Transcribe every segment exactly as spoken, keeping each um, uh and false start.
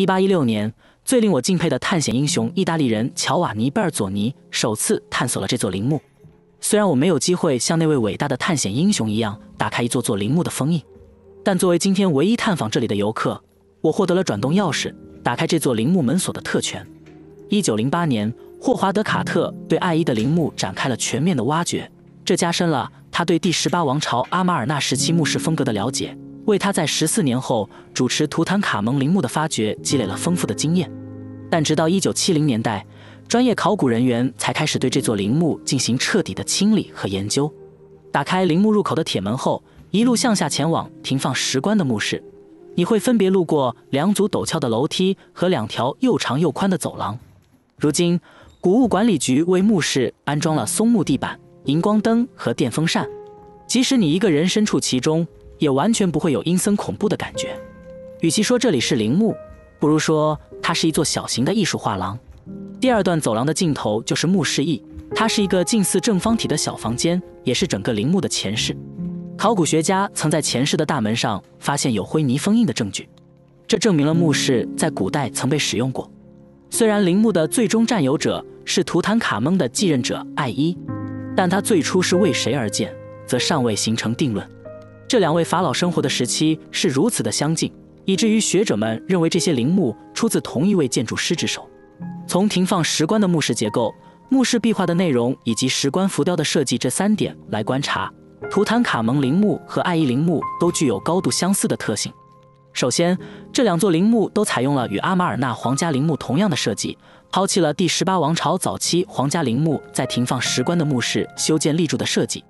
一八一六年，最令我敬佩的探险英雄意大利人乔瓦尼·贝尔佐尼首次探索了这座陵墓。虽然我没有机会像那位伟大的探险英雄一样打开一座座陵墓的封印，但作为今天唯一探访这里的游客，我获得了转动钥匙打开这座陵墓门锁的特权。一九零八年，霍华德·卡特对艾伊的陵墓展开了全面的挖掘，这加深了他对第十八王朝阿马尔纳时期墓室风格的了解，为他在十四年后主持图坦卡蒙陵墓的发掘积累了丰富的经验。但直到一九七零年代，专业考古人员才开始对这座陵墓进行彻底的清理和研究。打开陵墓入口的铁门后，一路向下前往停放石棺的墓室，你会分别路过两组陡峭的楼梯和两条又长又宽的走廊。如今，古物管理局为墓室安装了松木地板、荧光灯和电风扇，即使你一个人身处其中，也完全不会有阴森恐怖的感觉。与其说这里是陵墓，不如说它是一座小型的艺术画廊。第二段走廊的尽头就是墓室驿，它是一个近似正方体的小房间，也是整个陵墓的前室。考古学家曾在前室的大门上发现有灰泥封印的证据，这证明了墓室在古代曾被使用过。虽然陵墓的最终占有者是图坦卡蒙的继任者艾伊，但他最初是为谁而建，则尚未形成定论。这两位法老生活的时期是如此的相近，以至于学者们认为这些陵墓出自同一位建筑师之手。从停放石棺的墓室结构、墓室壁画的内容以及石棺浮雕的设计这三点来观察，图坦卡蒙陵墓和艾伊陵墓都具有高度相似的特性。首先，这两座陵墓都采用了与阿马尔纳皇家陵墓同样的设计，抛弃了第十八王朝早期皇家陵墓在停放石棺的墓室修建立柱的设计。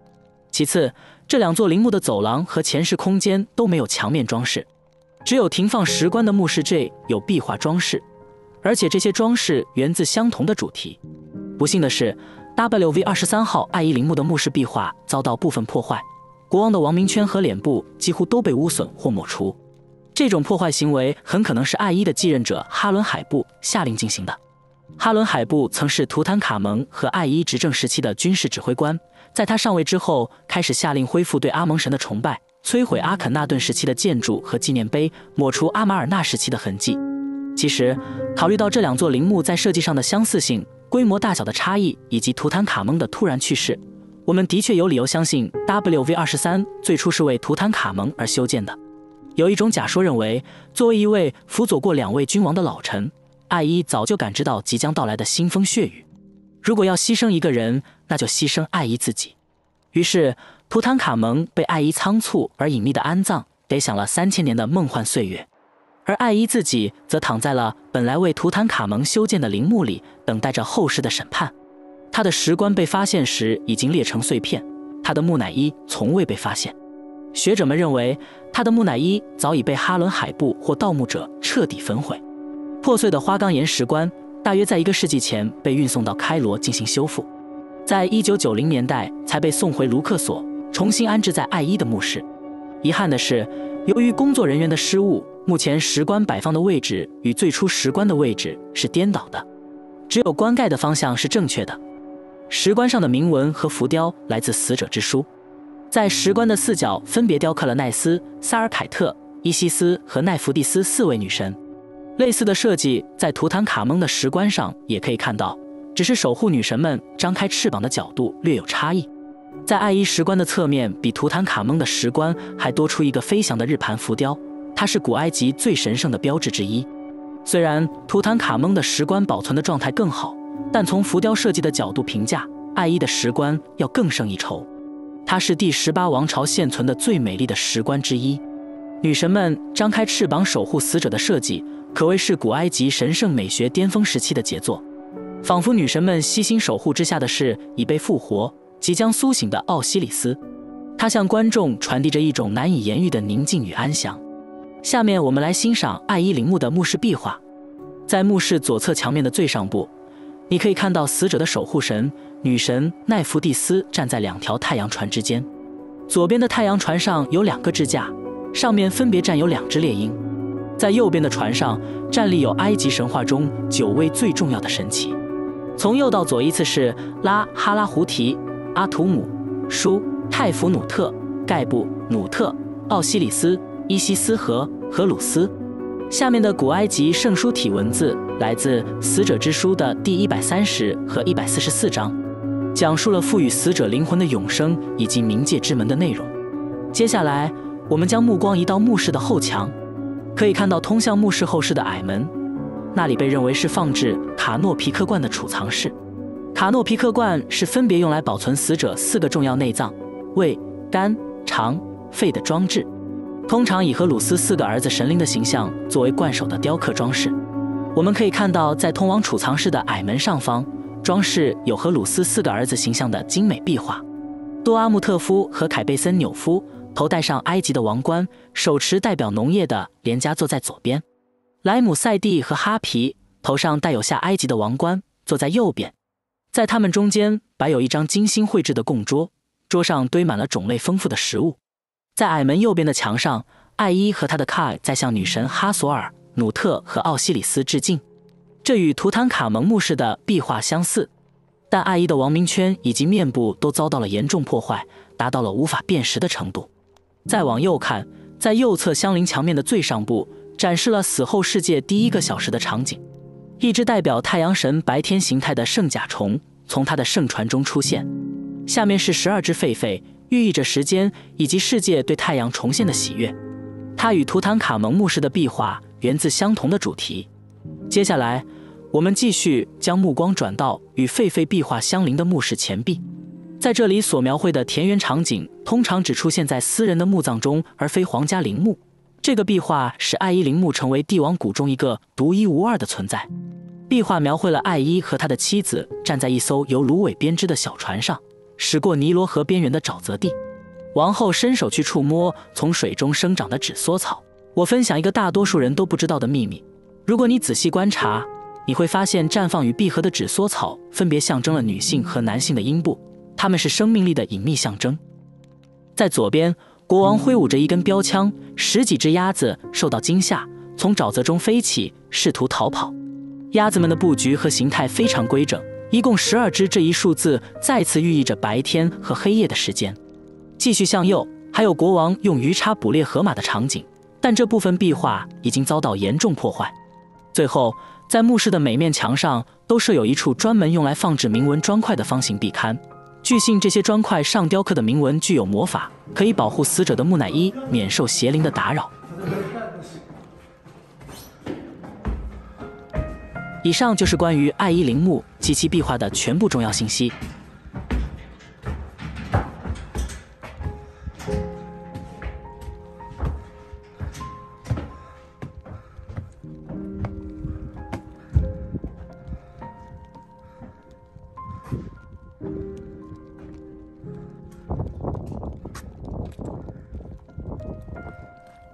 其次，这两座陵墓的走廊和前室空间都没有墙面装饰，只有停放石棺的墓室 J 有壁画装饰，而且这些装饰源自相同的主题。不幸的是 ，W V 二十三号艾伊陵墓的墓室壁画遭到部分破坏，国王的王名圈和脸部几乎都被污损或抹除。这种破坏行为很可能是艾伊的继任者哈伦海布下令进行的。哈伦海布曾是图坦卡蒙和艾伊执政时期的军事指挥官，在他上位之后，开始下令恢复对阿蒙神的崇拜，摧毁阿肯纳顿时期的建筑和纪念碑，抹除阿马尔纳时期的痕迹。其实，考虑到这两座陵墓在设计上的相似性、规模大小的差异以及图坦卡蒙的突然去世，我们的确有理由相信 W V 二十三 最初是为图坦卡蒙而修建的。有一种假说认为，作为一位辅佐过两位君王的老臣，艾伊早就感知到即将到来的腥风血雨。如果要牺牲一个人，那就牺牲艾伊自己。于是，图坦卡蒙被艾伊仓促而隐秘的安葬，得享了三千年的梦幻岁月。而艾伊自己则躺在了本来为图坦卡蒙修建的陵墓里，等待着后世的审判。他的石棺被发现时已经裂成碎片，他的木乃伊从未被发现。学者们认为，他的木乃伊早已被哈伦海布或盗墓者彻底焚毁。破碎的花岗岩石棺大约在一个世纪前被运送到开罗进行修复，在一九九零年代才被送回卢克索，重新安置在艾伊的墓室。遗憾的是，由于工作人员的失误，目前石棺摆放的位置与最初石棺的位置是颠倒的，只有棺盖的方向是正确的。石棺上的铭文和浮雕来自死者之书，在石棺的四角分别雕刻了奈斯、萨尔凯特、伊西斯和奈芙蒂斯四位女神。类似的设计在图坦卡蒙的石棺上也可以看到，只是守护女神们张开翅膀的角度略有差异。在艾伊石棺的侧面比图坦卡蒙的石棺还多出一个飞翔的日盘浮雕，它是古埃及最神圣的标志之一。虽然图坦卡蒙的石棺保存的状态更好，但从浮雕设计的角度评价，艾伊的石棺要更胜一筹。它是第十八王朝现存的最美丽的石棺之一。女神们张开翅膀守护死者的设计可谓是古埃及神圣美学巅峰时期的杰作，仿佛女神们悉心守护之下的是已被复活、即将苏醒的奥西里斯，他向观众传递着一种难以言喻的宁静与安详。下面我们来欣赏艾伊陵墓的墓室壁画。在墓室左侧墙面的最上部，你可以看到死者的守护神女神奈芙蒂斯站在两条太阳船之间，左边的太阳船上有两个支架，上面分别站有两只猎鹰。在右边的船上站立有埃及神话中九位最重要的神祇，从右到左依次是拉哈拉胡提、阿图姆、舒、泰弗努特、盖布、努特、奥西里斯、伊西斯和荷鲁斯。下面的古埃及圣书体文字来自《死者之书》的第一百三十和一百四十四章，讲述了赋予死者灵魂的永生以及冥界之门的内容。接下来，我们将目光移到墓室的后墙，可以看到通向墓室后室的矮门，那里被认为是放置卡诺皮克罐的储藏室。卡诺皮克罐是分别用来保存死者四个重要内脏——胃、肝、肠、肺的装置。 通常以荷鲁斯四个儿子神灵的形象作为罐首的雕刻装饰。我们可以看到，在通往储藏室的矮门上方，装饰有荷鲁斯四个儿子形象的精美壁画。多阿穆特夫和凯贝森纽夫头戴上埃及的王冠，手持代表农业的镰枷，坐在左边；莱姆塞蒂和哈皮头上戴有下埃及的王冠，坐在右边。在他们中间摆有一张精心绘制的供桌，桌上堆满了种类丰富的食物。 在矮门右边的墙上，艾伊和他的卡尔在向女神哈索尔、努特和奥西里斯致敬。这与图坦卡蒙墓室的壁画相似，但艾伊的王名圈以及面部都遭到了严重破坏，达到了无法辨识的程度。再往右看，在右侧相邻墙面的最上部，展示了死后世界第一个小时的场景。一只代表太阳神白天形态的圣甲虫从它的圣船中出现，下面是十二只狒狒。 寓意着时间以及世界对太阳重现的喜悦。它与图坦卡蒙墓室的壁画源自相同的主题。接下来，我们继续将目光转到与狒狒壁画相邻的墓室前壁。在这里所描绘的田园场景通常只出现在私人的墓葬中，而非皇家陵墓。这个壁画使艾伊陵墓成为帝王谷中一个独一无二的存在。壁画描绘了艾伊和他的妻子站在一艘由芦苇编织的小船上。 驶过尼罗河边缘的沼泽地，王后伸手去触摸从水中生长的纸梭草。我分享一个大多数人都不知道的秘密：如果你仔细观察，你会发现绽放与闭合的纸梭草分别象征了女性和男性的阴部，它们是生命力的隐秘象征。在左边，国王挥舞着一根标枪，十几只鸭子受到惊吓，从沼泽中飞起，试图逃跑。鸭子们的布局和形态非常规整。 一共十二只，这一数字再次寓意着白天和黑夜的时间。继续向右，还有国王用鱼叉捕猎河马的场景，但这部分壁画已经遭到严重破坏。最后，在墓室的每面墙上都设有一处专门用来放置铭文砖块的方形壁龛。据信这些砖块上雕刻的铭文具有魔法，可以保护死者的木乃伊免受邪灵的打扰。以上就是关于艾伊陵墓 及其壁画的全部重要信息。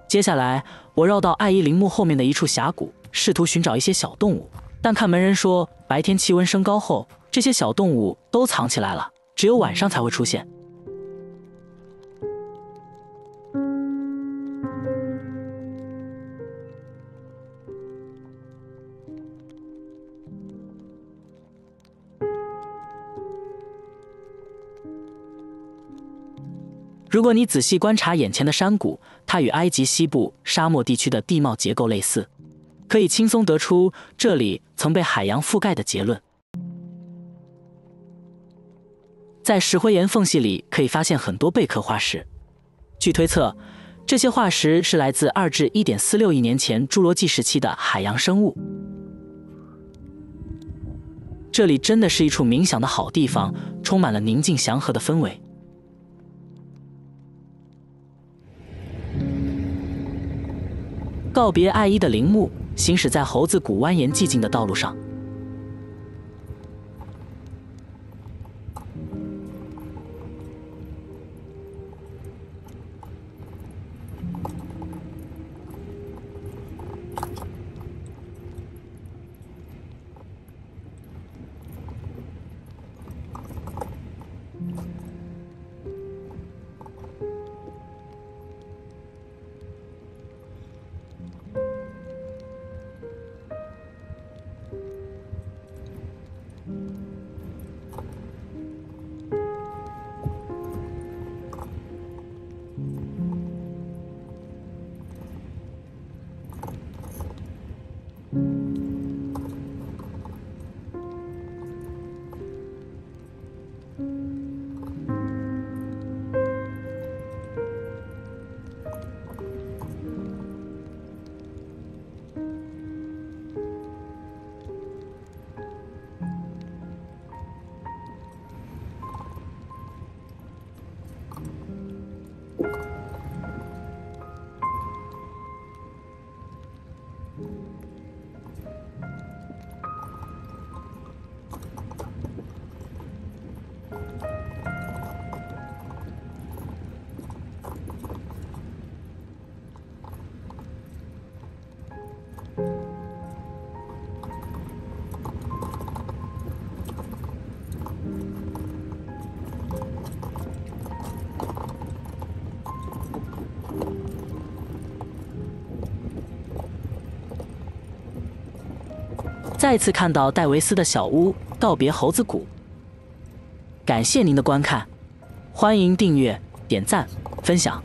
接下来，我绕到艾伊陵墓后面的一处峡谷，试图寻找一些小动物。 但看门人说，白天气温升高后，这些小动物都藏起来了，只有晚上才会出现。如果你仔细观察眼前的山谷，它与埃及西部沙漠地区的地貌结构类似。 可以轻松得出这里曾被海洋覆盖的结论。在石灰岩缝隙里可以发现很多贝壳化石，据推测，这些化石是来自二至 一点四六 亿年前侏罗纪时期的海洋生物。这里真的是一处冥想的好地方，充满了宁静祥和的氛围。 告别艾伊的陵墓，行驶在猴子谷蜿蜒寂静的道路上。再次看到戴维斯的小屋，告别猴子谷。感谢您的观看，欢迎订阅、点赞、分享。